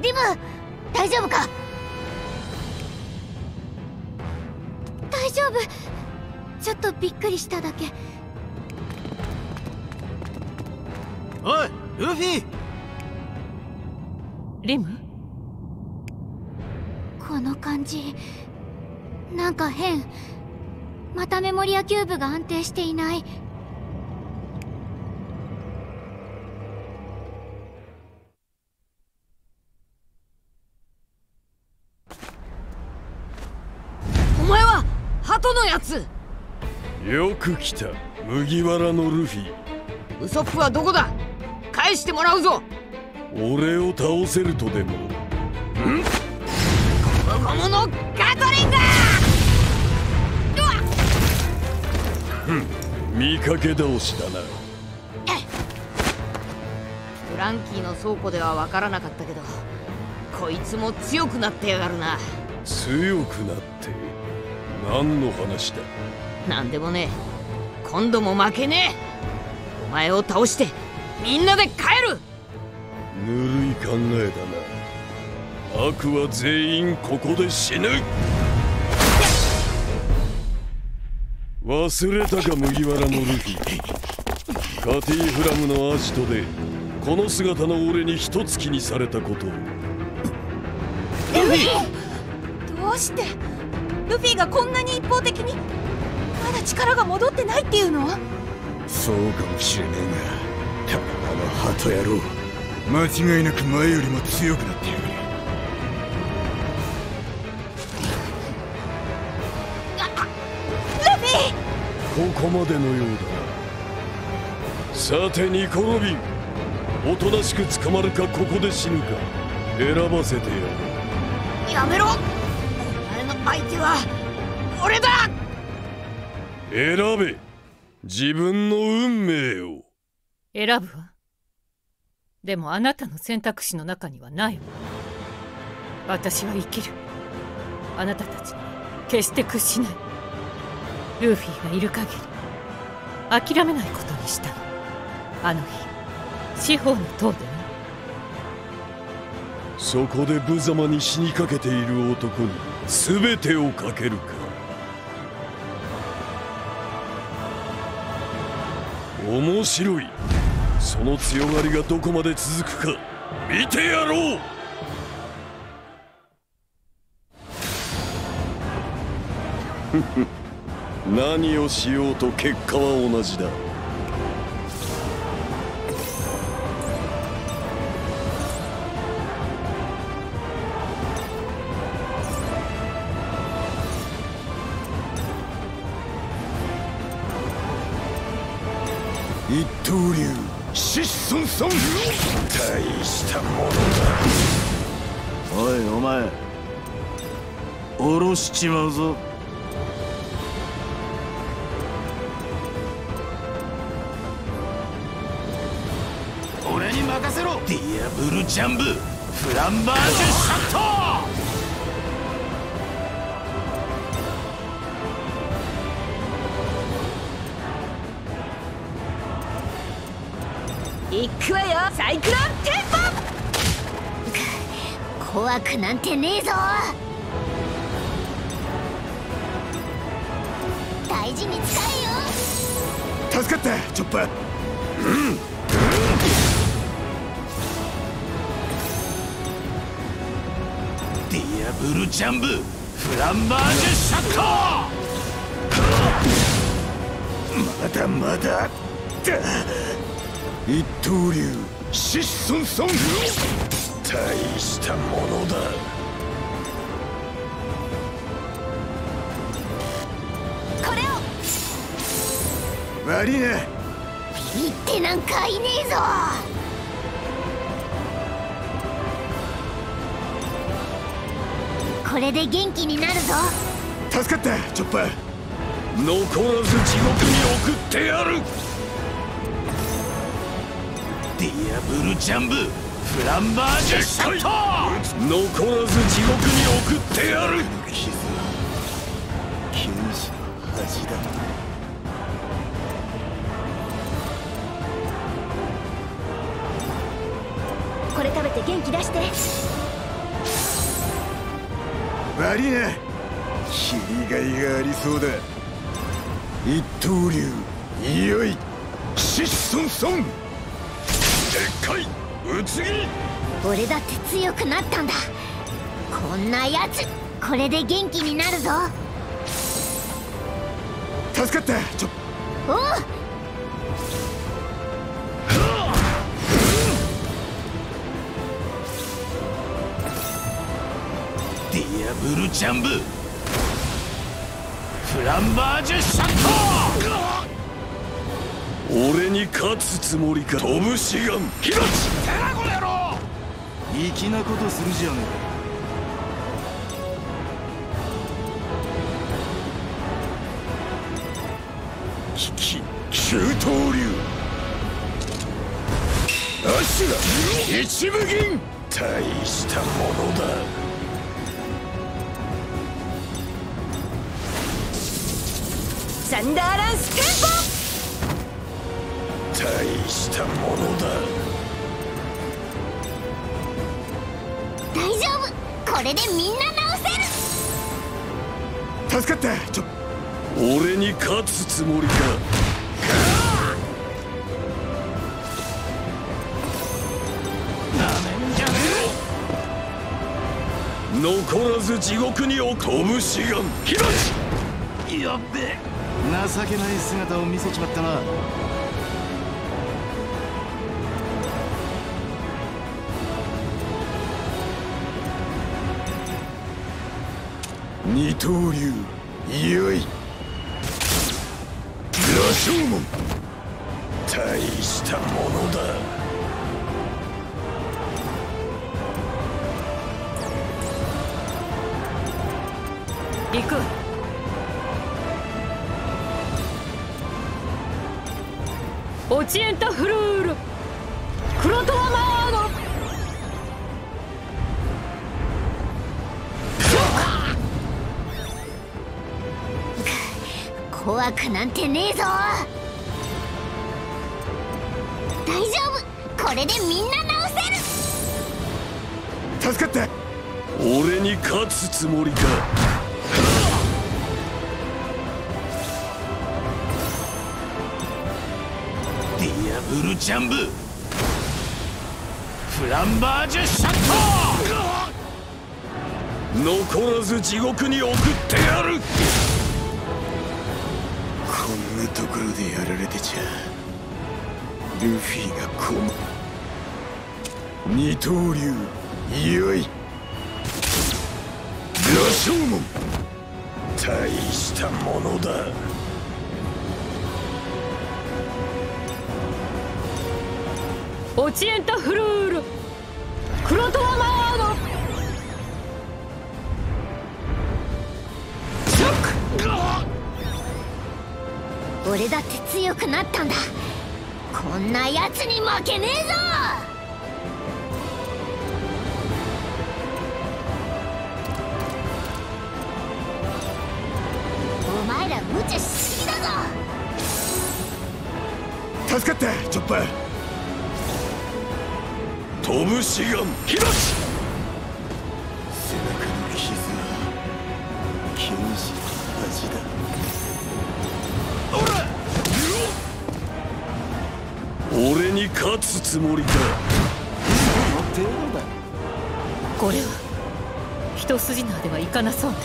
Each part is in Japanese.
リム、大丈夫か？大丈夫。ちょっとびっくりしただけ。おい、ルフィ。リム？この感じ、なんか変。またメモリアキューブが安定していない。お前は鳩のやつ。よく来た、麦わらのルフィ。ウソップはどこだ？返してもらうぞ。俺を倒せるとでも？ん？この小物ガトリンだ！見かけ倒しだな。フランキーの倉庫では分からなかったけど、こいつも強くなってやがるな。強くなって？何の話だ？何でもねえ。今度も負けねえ。お前を倒してみんなで帰る。ぬるい考えだな。悪は全員ここで死ぬ。忘れたか、麦わらのルフィ。カティフラムのアジトでこの姿の俺に一突きにされたことを。ルフィ、どうしてルフィがこんなに一方的に？まだ力が戻ってないっていうの？そうかもしれねえが、ただの鳩野郎、間違いなく前よりも強くなってやがる。ここまでのようだな。さてニコ・ロビン、おとなしく捕まるかここで死ぬか選ばせてやる。やめろ。お前の相手は俺だ。選べ、自分の運命を。選ぶわ。でもあなたの選択肢の中にはないわ。私は生きる。あなたたちに決して屈しない。ルフィがいる限り諦めないことにしたの。あの日、四方の塔でね。そこで無様に死にかけている男に全てをかけるか。面白い。その強がりがどこまで続くか見てやろう。フフ何をしようと結果は同じだ。一刀流シッソンソン、大したものだ。おいお前、おろしちまうぞ。ディアブルジャンブフランバージュシャット。行くわよ、サイクロンテンポ。怖くなんてねえぞ。大事に使えよ。助かったチョッパー。うんブルジャンブフランバージュシャット。まだまだだ。一刀流シッソンソン、大したものだ。これを。悪いな。ビビってなんかいねえぞ。これで元気になるぞ。助かったチョッパー。残らず地獄に送ってやる。ディアブルジャンブフランバージュシャット。残らず地獄に送ってやる。傷は恥だ。これ食べて元気出して。悪いな、霧がいがありそうだ。一刀流、いよいシッソンソン、でっかいうつぎ。俺だって強くなったんだ。こんなやつ、これで元気になるぞ。助かった。おう、ディアブルジャンブ、フランバージュシャット。俺に勝つつもりか。飛ぶシガンヒロチ、てなこやろ。粋なことするじゃねえ。キキ九刀流、アシュラ一部銀、大したものだ。サンダーランステンポ、大したものだ。大丈夫、これでみんな直せる。助かった。俺に勝つつもりか。なめんじゃねえ。残らず地獄におこぶしがんひろし、やっべえ、情けない姿を見せちまったな。二刀流、いよい羅生門、大したものだ。行く。オチエンタフルール、クロトワマード。怖くなんてねえぞ。大丈夫、これでみんな直せる。助かった。俺に勝つつもりか。ウルジャンブ、フランバージュシャット、残らず地獄に送ってやる。こんなところでやられてちゃルフィがこむ。二刀流、いよい羅生門、大したものだ。オチエンタフルール、クロトワマード。ショック、俺だって強くなったんだ。こんなやつに負けねえぞ。お前ら無茶しすぎだぞ。助かった、チョッパー。飛ぶシガンヒロシ、背中の傷は剣士の味だ。俺に勝つつもりか。これは一筋縄ではいかなそうね。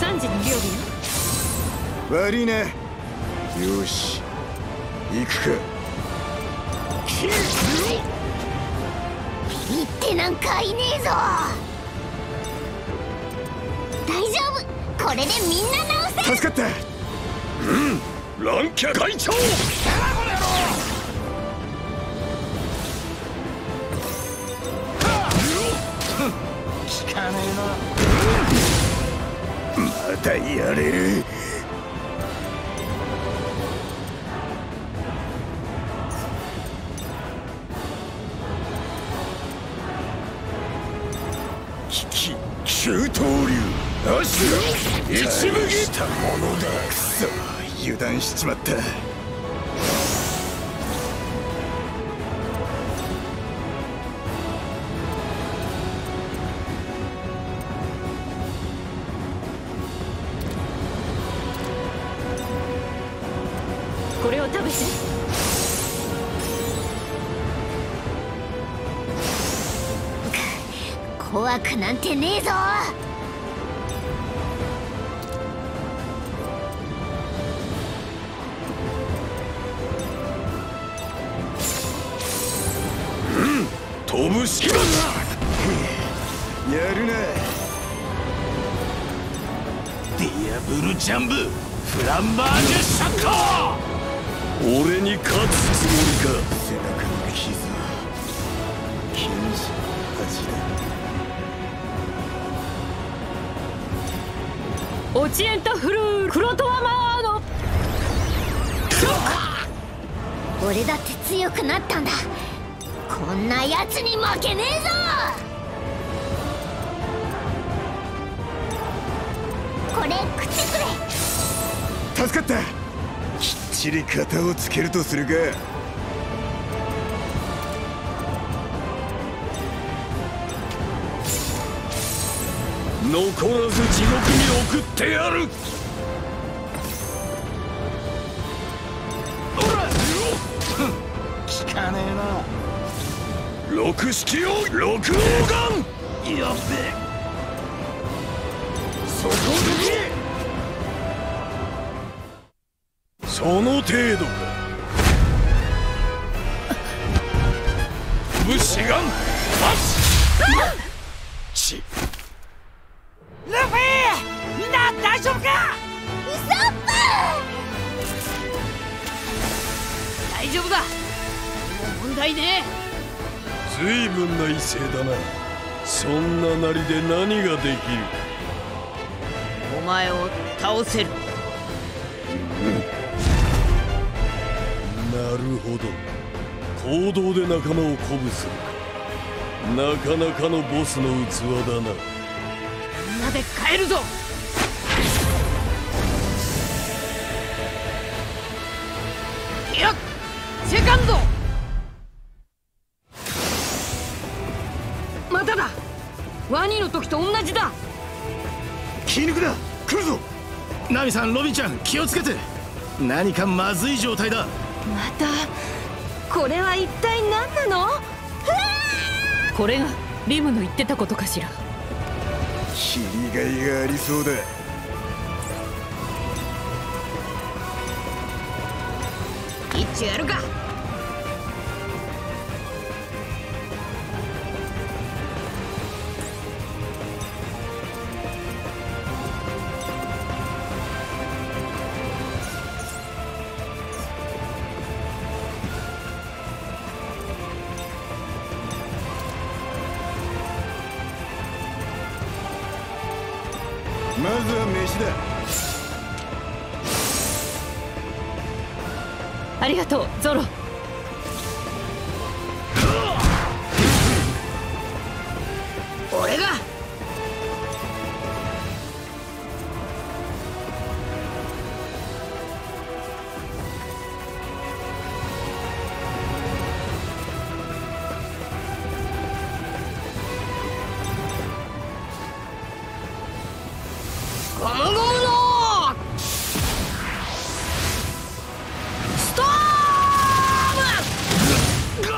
3時に料理よ。悪いね。よし、行くか。ビビってなんかいねえぞ。大丈夫、これでみんな直せる。助かった。うん、ランキャ会長、聞かねえな。またやれる。中刀流、アシュラ一部したものだ。くそ、油断しちまった。怖くなんてねえぞ。うん、飛ぶ式だな。やるな。ディアブルジャンブフランマージュシャッカー。俺に勝つつもりか。背中の傷オチエンタフルークロトワマーの。俺だって強くなったんだ。こんなやつに負けねえぞ。これ食ってくれ。助かった。きっちり型をつけるとするか。残らず地獄に送ってやる。効かねえな。六式を六王眼。やべえ。そこでその程度か。武士眼。チルフィ、みんな大丈夫か？ウソップ！大丈夫だ。もう問題ねえ。ずいぶんな威勢だな。そんななりで何ができる？お前を倒せる。なるほど。行動で仲間を鼓舞する。なかなかのボスの器だな。で帰るぞ。いや、セカンド。まただ。ワニの時と同じだ。気抜くな。来るぞ。ナミさん、ロビンちゃん、気をつけて。何かまずい状態だ。また。これは一体何なの？これがリムの言ってたことかしら。切りがいがありそうだ。一丁やるか。まずは飯だ。ありがとう、ゾロ。俺が。ゴムゴムのストーム。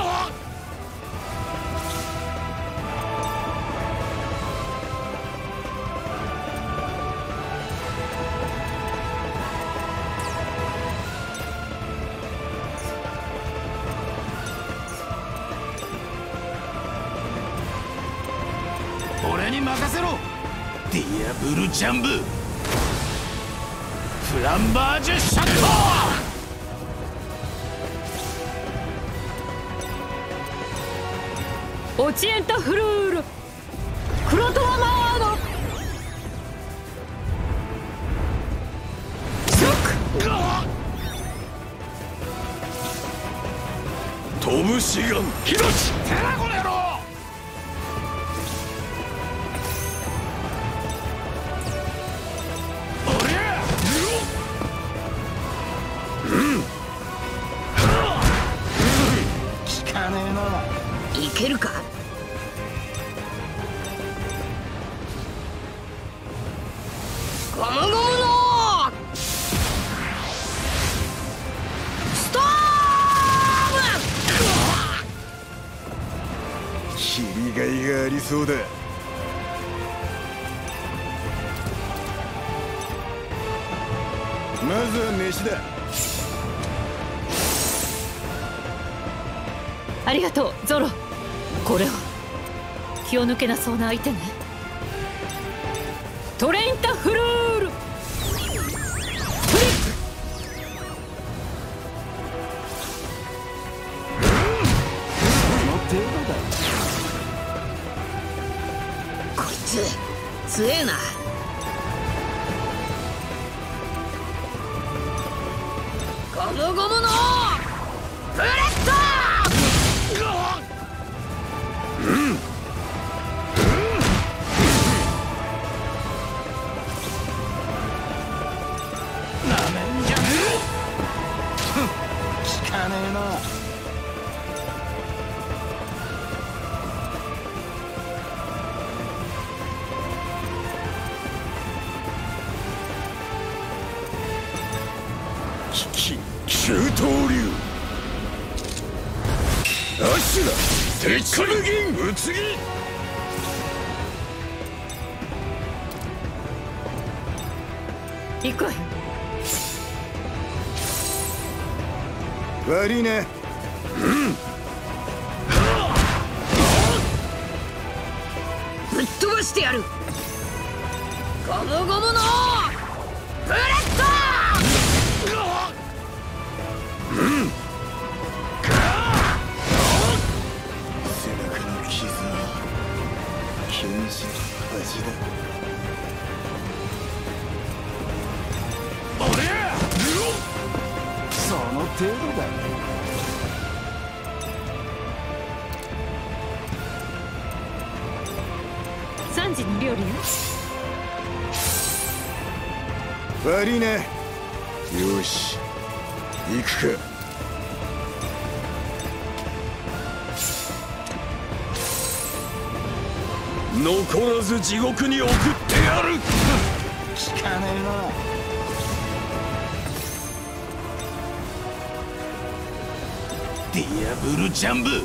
俺に任せろ。ディアブルジャンブフランバージュシャット。オチエンタフルールクロトワマード。飛ぶシガンヒロシテラゴネロ。いけるか。ゴムゴムのストーム。切りがいがありそうだ。まずは飯だ。ありがとうゾロ。これは気を抜けなそうな相手ね。トレインタフルールトリック。こいつ強えな。ゴムゴムのブレッド、うんうん、なめんじゃねえ。効かねえな。中東流アシュラ鉄火の銀うつぎ。行こう。悪いね。うんぶっ飛ばしてやる。ゴムゴムのブレッド。その程度だ。3時に料理よ。悪いね。よし行くか。残らず地獄に送ってやる。効かねえな。ディアブルジャンブフ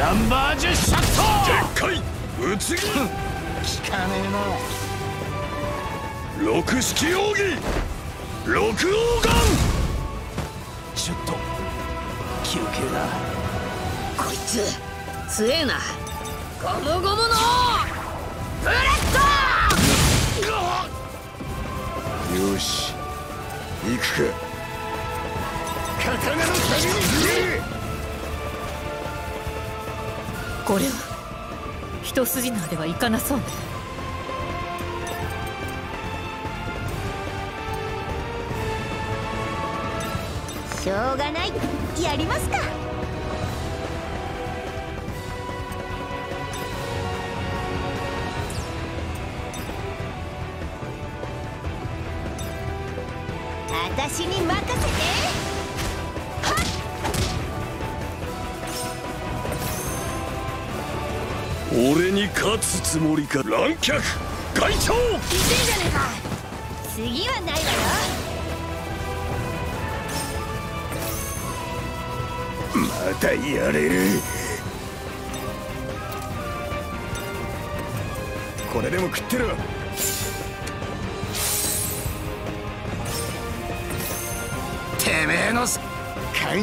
ランバージュシャットでっかいうつぎ。効かねえな。六式奥義六王眼。ちょっと休憩だ。こいつ強えな。ゴムゴムのブレッド。よし行くか。刀の鍵に触れる。これは一筋縄ではいかなそうね。しょうがない、やりますか。私に任せて。はっ。俺に勝つつもりか。乱脚外長。いてえじゃねえか。次はないわよ。またやれる。これでも食ってろ。てめえの感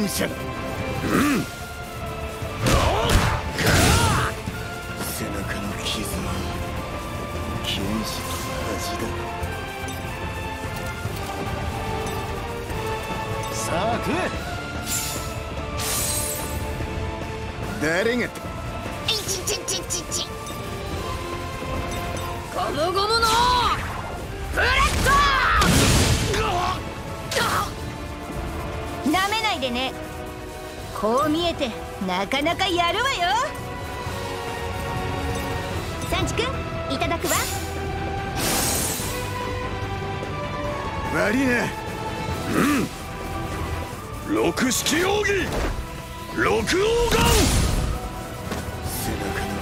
謝だ。うん背中の傷は剣士の味だ。さあ食え。誰がいちちちちちゴムゴムのブレッド。舐めないでね。こう見えてなかなかやるわよ。サンチ君いただくわ。悪いね。うん六式奥義六王眼。背中の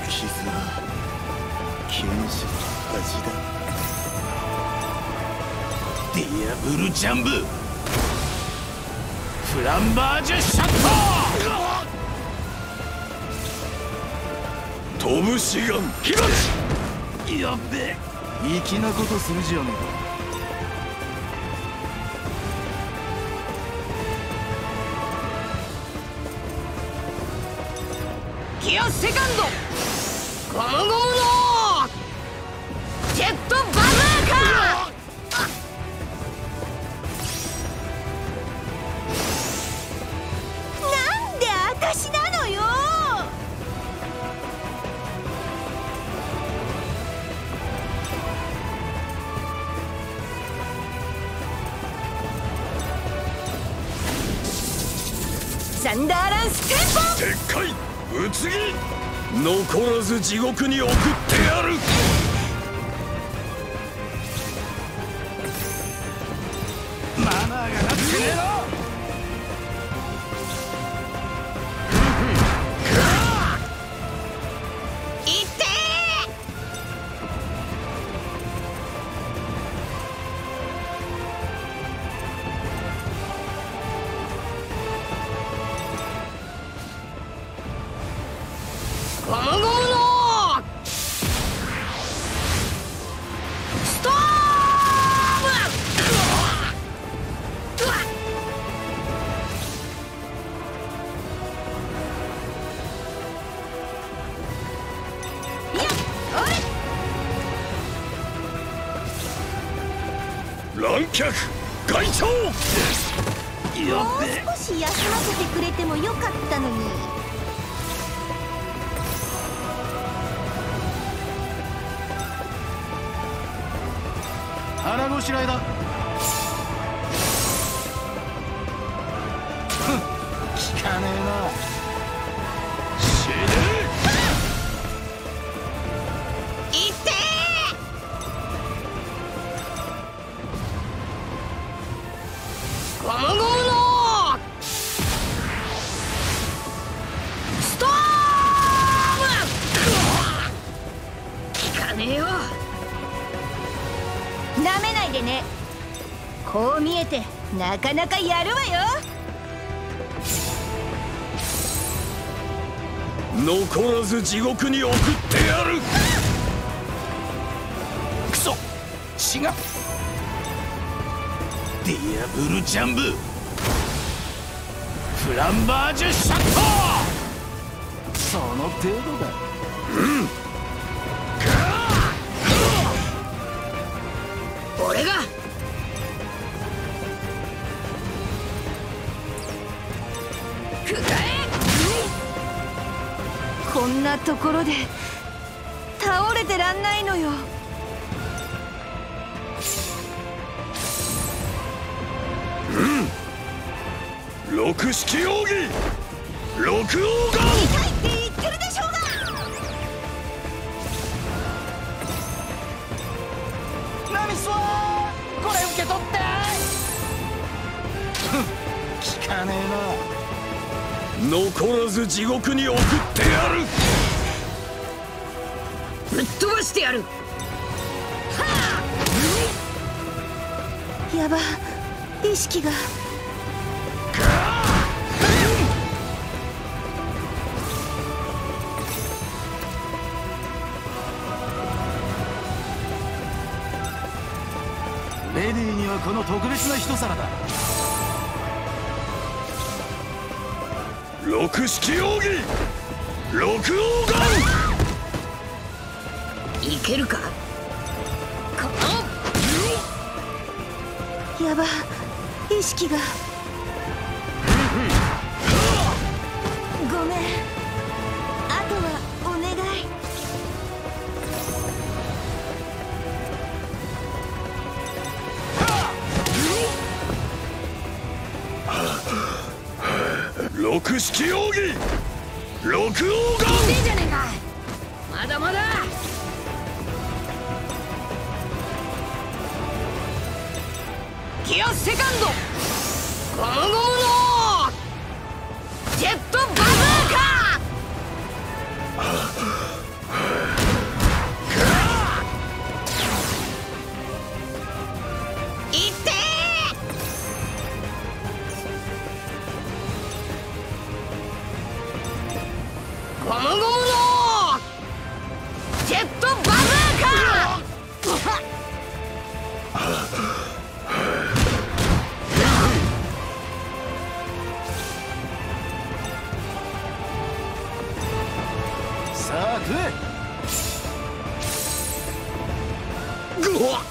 傷は剣士の味だ。ディアブルジャンブフランバージュシャット。飛ぶシガンキバチ。やべえ粋なことするじゃねえか。ギアセカンドゴムゴムのジェットバズーカー。なんで私なのよ。サンダーランスクーポでっかいぶつ切り残らず地獄に送ってやる。マナーがなくてねえな。外長もう少し休ませてくれてもよかったのに。腹ごしらえだ。聞かねえな。死ねね、こう見えてなかなかやるわよ。残らず地獄に送ってやる。クソ違うディアブルジャンブフランバージュシャット。その程度だ。うん俺がくらえ。こんなところで倒れてらんないのよ。うん六式奥義六王眼残らず地獄に送ってやる。ぶっ飛ばしてやる。はあ、やば意識が。レディーにはこの特別な一皿だ。六式奥義六王眼いけるか。やば意識がごめん。あとはお願い。六式奥義六王冠いいじゃねえか。まだまだギアセカンドゴムゴムのジェットバズーカー。いってえゴムゴムのジェットバズーカーさあ食え。ぐわっ、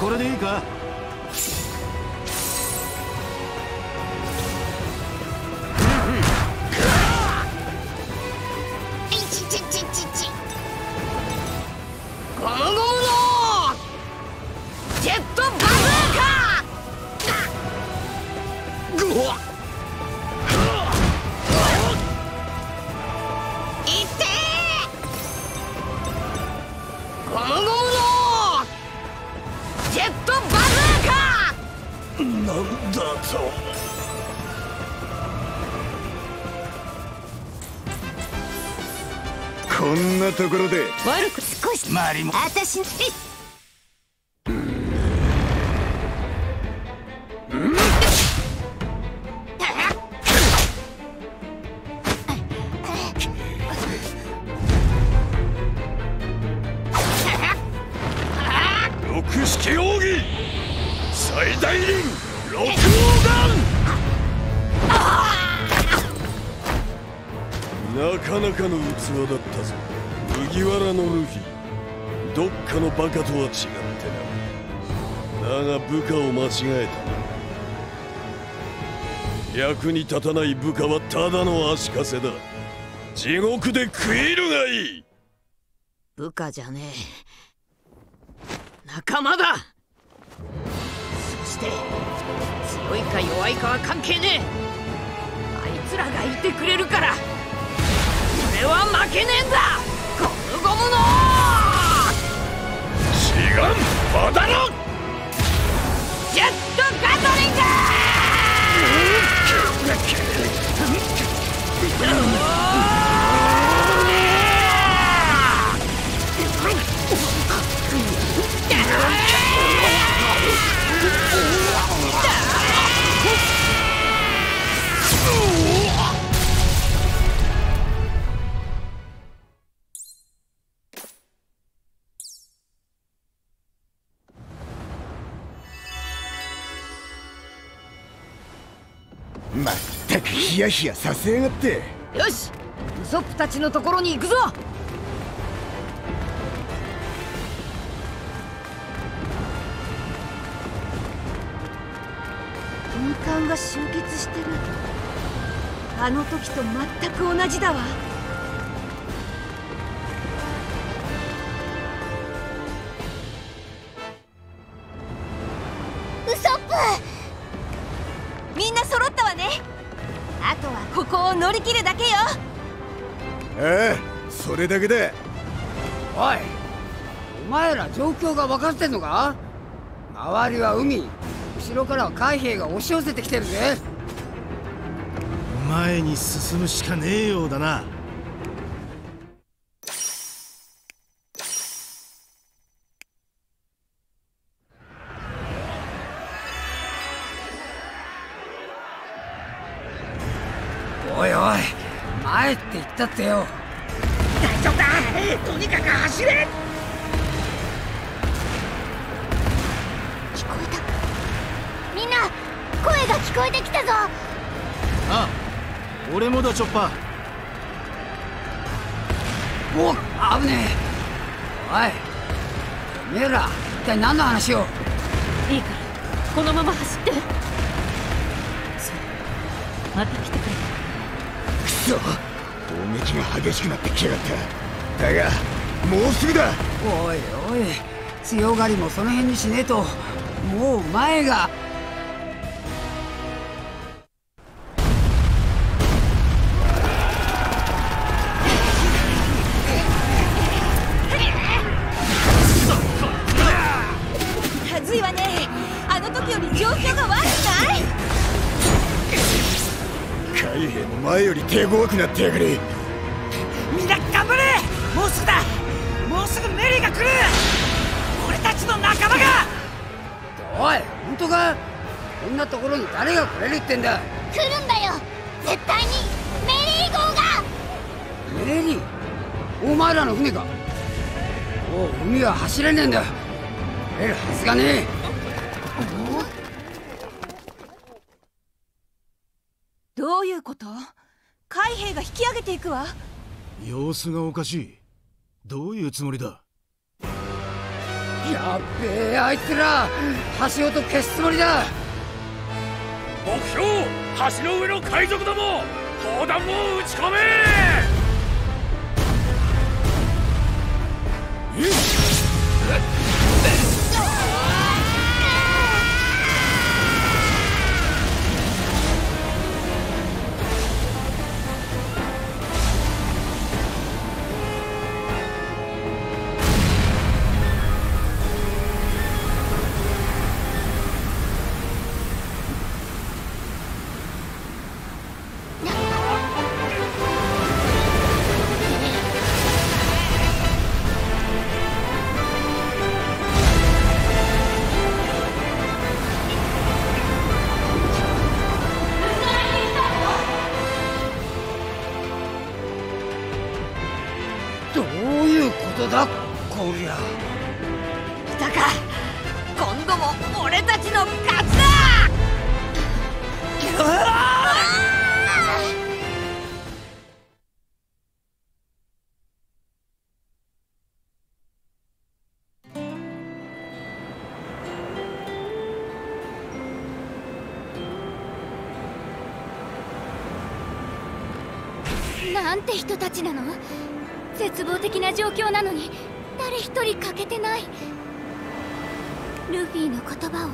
これでいいか。こんなところで悪く少し周りも私に六式奥義最大輪六王丸。なかなかの器だったぞ、麦わらのルフィ。どっかのバカとは違ってな。だが部下を間違えた。役に立たない部下はただの足かせだ。地獄で食えるがいい。部下じゃねえ、仲間だ。そして強いか弱いかは関係ねえ。あいつらがいてくれるから俺は負けねえんだ、ゴムゴムの。違う、まだろ。ジェットガトリング。まったくヒヤヒヤさせやがって。よし、ウソップたちのところに行くぞ。軍艦が集結してる。あの時と全く同じだわ。ウソップ、みんな揃ったわね。あとはここを乗り切るだけよ。ああ、それだけだ。おい、お前ら状況が分かってんのか。周りは海、後ろからは海兵が押し寄せてきてるぜ。前に進むしかねえようだな。おいおい、前って言ったってよ。大丈夫だ、とにかく走れ。聞こえた、みんな声が聞こえてきたぞ。ああ、俺もだ、チョッパー。おっ、危ねえ。おい、おめえら一体何の話を。いいから、このまま走って。そう、また来てくれ。攻撃が激しくなってきやがった。だがもうすぐだ。おいおい、強がりもその辺にしねえと、もう前が。はずいわね、あの時より状況が悪くない？海兵も前より手強くなってやがれ。みんな頑張れ、もうすぐだ。もうすぐメリーが来る。俺たちの仲間が。おい、本当か。こんなところに誰が来れるってんだ。来るんだよ、絶対にメリー号が。メリー、お前らの船か。もう海は走れねえんだ。出れるはずがねえ。どういうこと？海兵が引き上げていくわ。様子がおかしい。どういうつもりだ？やっべえ、あいつら橋ごと消すつもりだ。目標、橋の上の海賊ども、砲弾を撃ち込め。なんて人たちなの？絶望的な状況なのに誰一人欠けてない。ルフィの言葉を、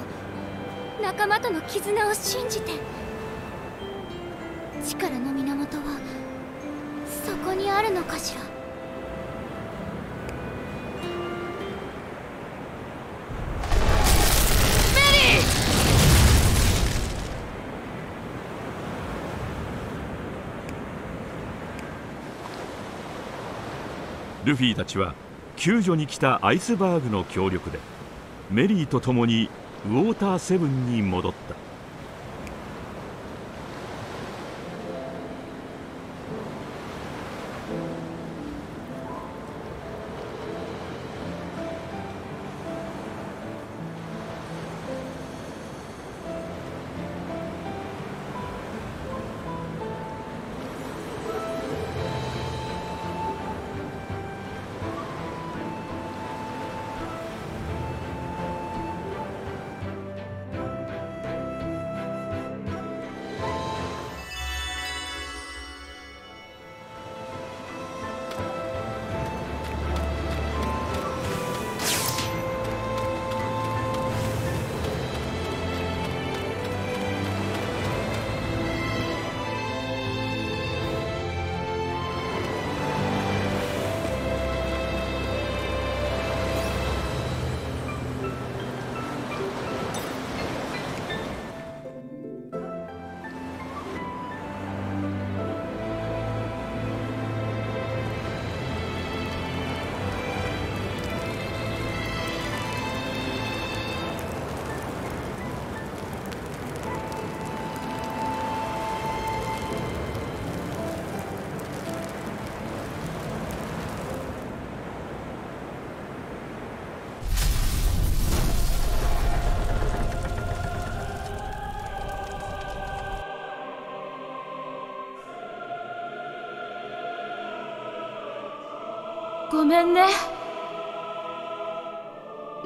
仲間との絆を信じて。力の源はそこにあるのかしら。ルフィたちは救助に来たアイスバーグの協力でメリーと共にウォーターセブンに戻った。ごめんね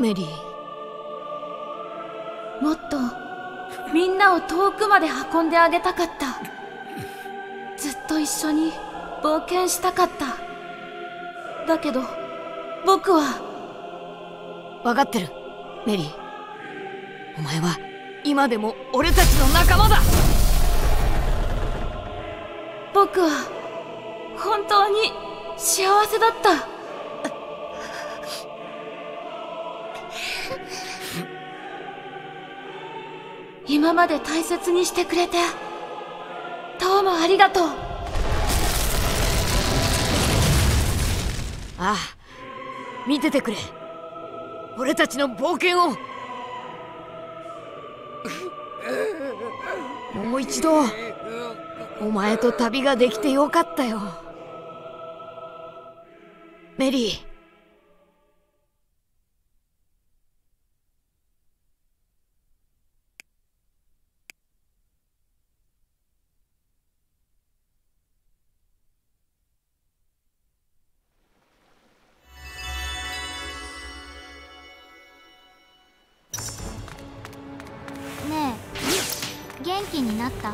メリー。もっとみんなを遠くまで運んであげたかった。ずっと一緒に冒険したかった。だけど僕は。分かってるメリー、お前は今でも俺たちの仲間だ。僕は本当に幸せだった。今まで大切にしてくれてどうもありがとう。ああ、見ててくれ、俺たちの冒険を。もう一度お前と旅ができてよかったよメリー。気になった？あ、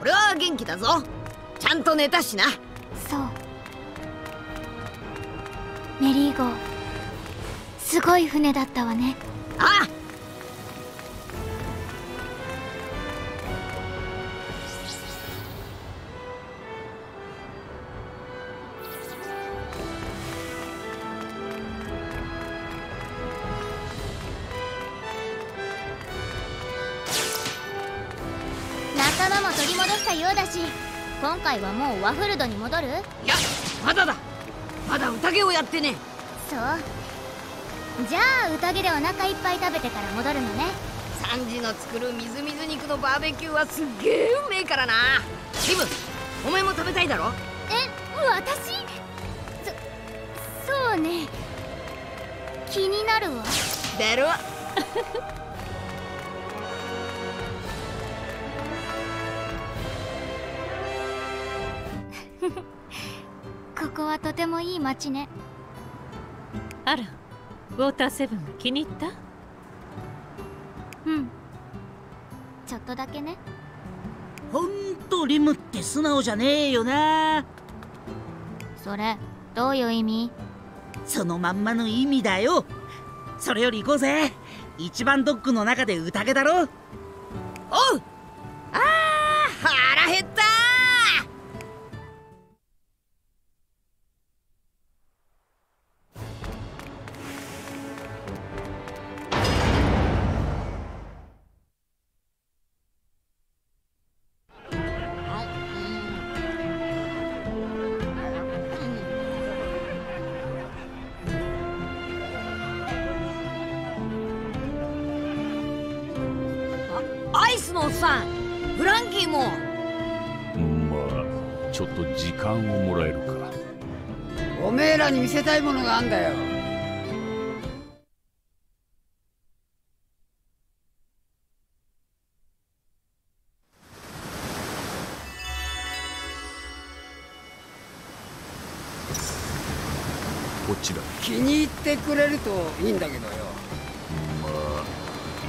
俺は元気だぞ。ちゃんと寝たしな。そう。メリー号、すごい船だったわね。ああ。仲間も取り戻したようだし、今回はもうワフルドに戻る？いや、まだだ。まだ宴をやってね。そう。じゃあ宴でお腹いっぱい食べてから戻るのね。サンジの作るみずみず肉のバーベキューはすっげえうめえからな。リム、お前も食べたいだろ？え、私？そうね。気になるわ。だろ？ここはとてもいい町ね。あら、ウォーターセブン気に入った？うん、ちょっとだけね。ほんとリムって素直じゃねえよな。それどういう意味？そのまんまの意味だよ。それより行こうぜ。一番ドッグの中で宴だろ。おう。ああ、腹減った。フランキーも。まあちょっと時間をもらえるか。おめえらに見せたいものがあんだよ。こちら。気に入ってくれるといいんだけどよ。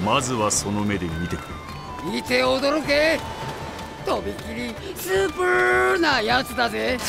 まあまずはその目で見てくれ。見て驚け。とびきりスープーなやつだぜ。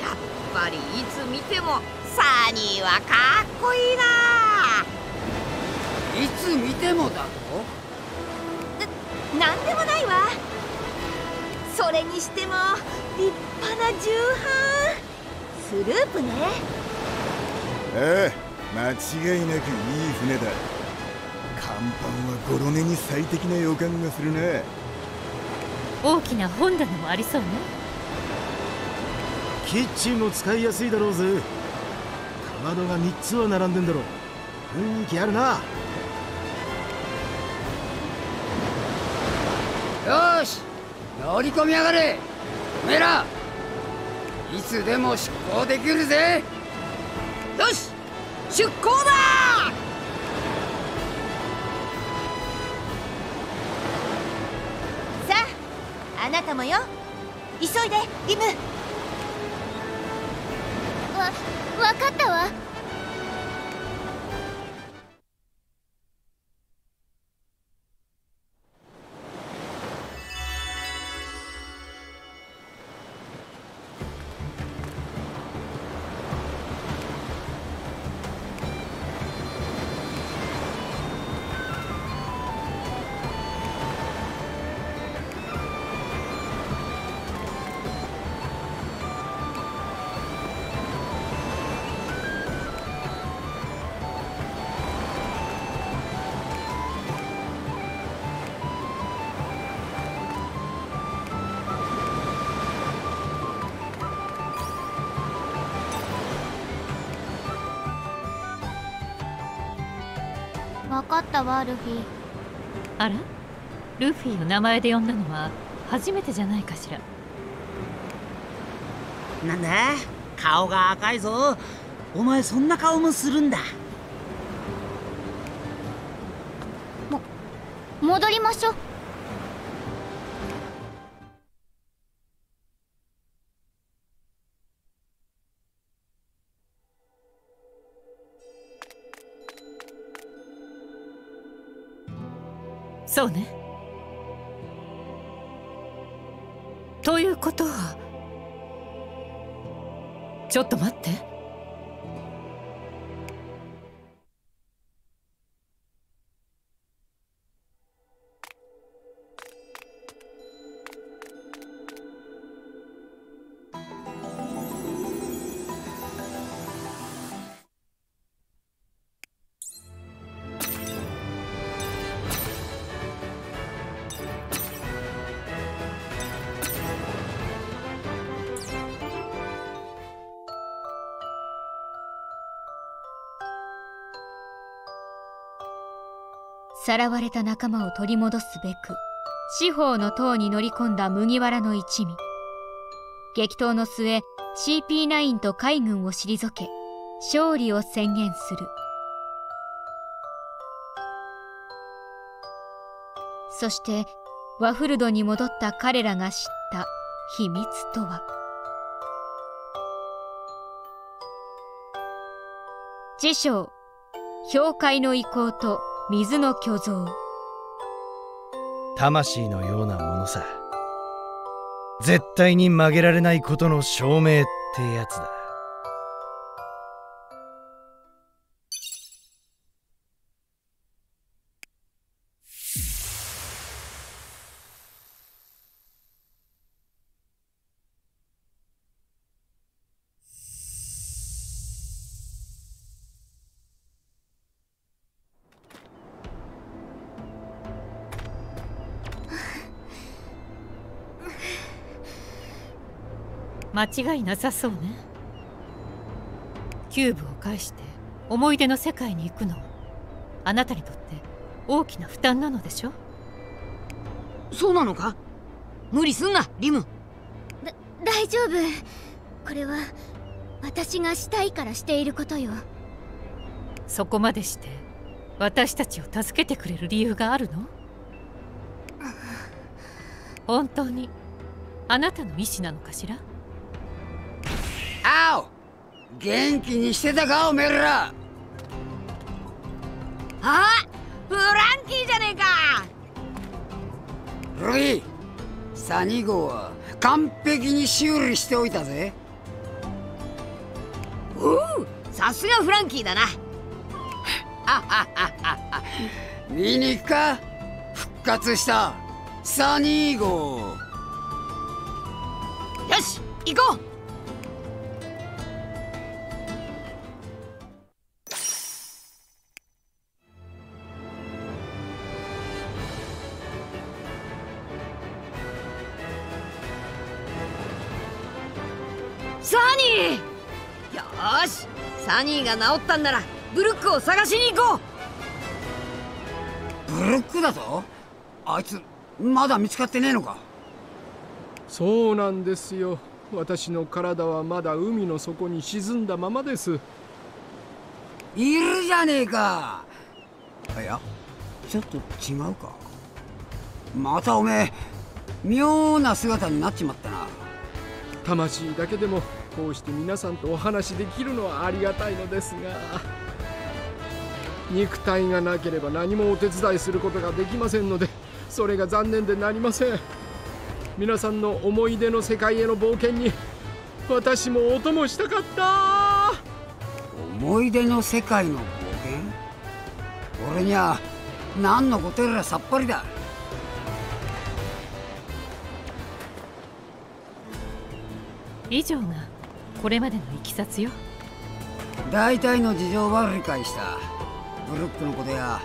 やっぱりいつ見てもサニーはかっこいいな。いつ見てもだろ。なんでもないわ。それにしても立派な重版スループね。ああ、間違いなくいい船だ。甲板はゴロネに最適な予感がするな。大きな本棚もありそうね。キッチンも使いやすいだろうぜ。かまどが3つは並んでんだろう。雰囲気あるな。よし、乗り込みやがれ。おめえらいつでも出航できるぜ。よし、出航だ。さあ、あなたもよ。急いで、リム。わかったわ。分かったわ、ルフィ。あら、ルフィを名前で呼んだのは初めてじゃないかしら。なんだ、顔が赤いぞ。お前そんな顔もするんだ。戻りましょう。そうね。ということは、ちょっと待って。さらわれた仲間を取り戻すべく四方の塔に乗り込んだ麦わらの一味。激闘の末 CP9 と海軍を退け勝利を宣言する。そしてワフルドに戻った彼らが知った秘密とは。辞書氷海の遺構と水の巨像。魂のようなものさ。絶対に曲げられないことの証明ってやつだ。間違いなさそうね。キューブを返して思い出の世界に行くの、あなたにとって大きな負担なのでしょ。そうなのか。無理すんなリム。大丈夫。これは私がしたいからしていることよ。そこまでして私たちを助けてくれる理由があるの？本当にあなたの意思なのかしら。あお、元気にしてたかおめえら。ああ、フランキーじゃねえか。ルイー、サニ号は完璧に修理しておいたぜ。おう、さすがフランキーだな。見に行くか、復活したサニ号。よし、行こう。サニー！よーし、サニーが治ったんならブルックを探しに行こう。ブルックだぞ。あいつまだ見つかってねえのか。そうなんですよ。私の体はまだ海の底に沈んだままです。いるじゃねえか。いや、ちょっと違うか。またおめえ妙な姿になっちまったな。魂だけでもこうして皆さんとお話しできるのはありがたいのですが、肉体がなければ何もお手伝いすることができませんので、それが残念でなりません。皆さんの思い出の世界への冒険に私もお供したかった。思い出の世界の冒険？俺には何のことやらさっぱりだ。以上がこれまでのいきさつよ。大体の事情は理解した。ブルックのことや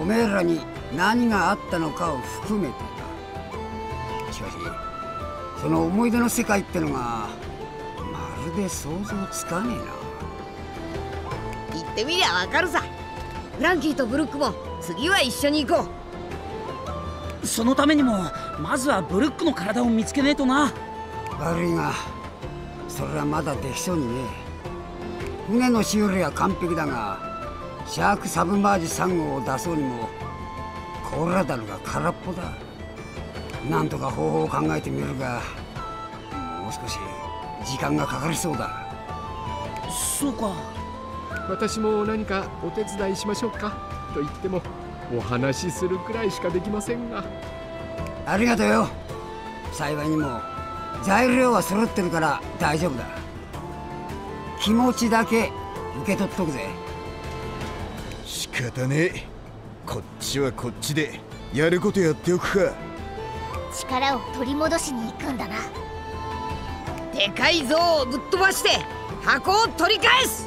おめえらに何があったのかを含めてだ。しかしその思い出の世界ってのがまるで想像つかねえな。言ってみりゃわかるさ。ランキーとブルックも次は一緒に行こう。そのためにもまずはブルックの体を見つけねえとな。悪いがそれはまだできそうにねえ。船の修理は完璧だがシャークサブマージ3号を出そうにもコーラダルが空っぽだ。なんとか方法を考えてみるがもう少し時間がかかりそうだ。そうか。私も何かお手伝いしましょうかと言ってもお話しするくらいしかできませんが。ありがとうよ。幸いにも材料は揃ってるから大丈夫だ。気持ちだけ受け取っとくぜ。仕方ねえ。こっちはこっちでやることやっておくか。力を取り戻しに行くんだな。でかい像をぶっ飛ばして箱を取り返す。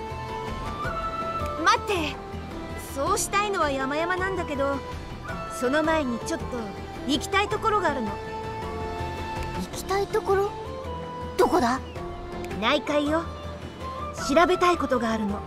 待って、そうしたいのは山々なんだけど、その前にちょっと行きたいところがあるの。行きたいところ？どこだ？内海よ。調べたいことがあるの。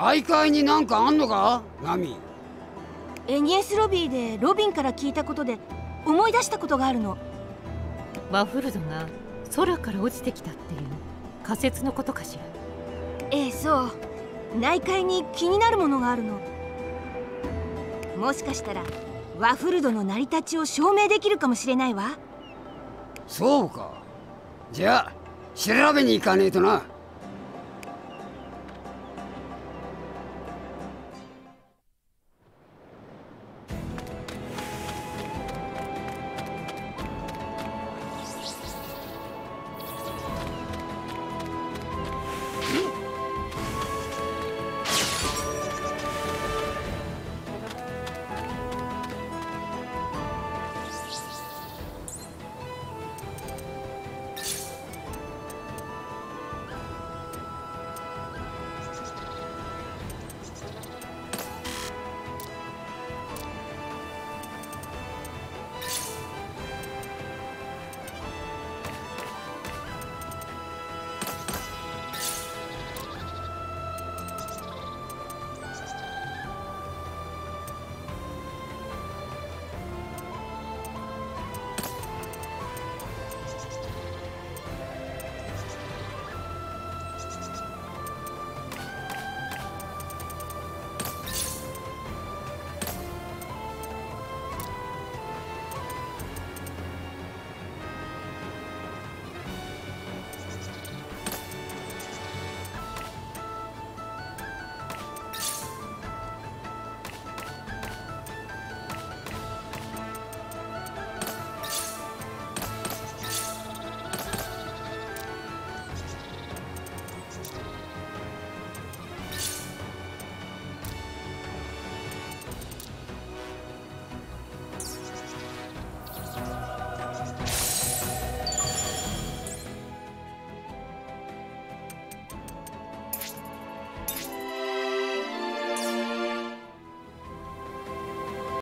大会になんかあんのかナミ。エニエスロビーでロビンから聞いたことで思い出したことがあるの。ワフルドが空から落ちてきたっていう仮説のことかしら。ええ、そう。内海に気になるものがあるの。もしかしたらワフルドの成り立ちを証明できるかもしれないわ。そうか。じゃあ調べに行かねえとな。